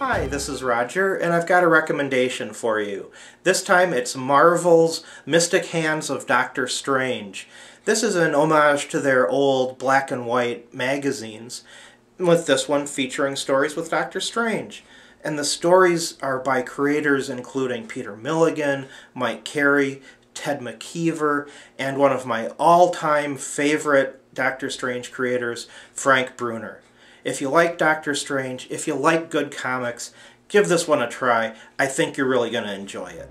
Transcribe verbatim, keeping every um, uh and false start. Hi, this is Roger, and I've got a recommendation for you. This time it's Marvel's Mystic Hands of Doctor Strange. This is an homage to their old black and white magazines, with this one featuring stories with Doctor Strange. And the stories are by creators including Peter Milligan, Mike Carey, Ted McKeever, and one of my all-time favorite Doctor Strange creators, Frank Brunner. If you like Doctor Strange, if you like good comics, give this one a try. I think you're really going to enjoy it.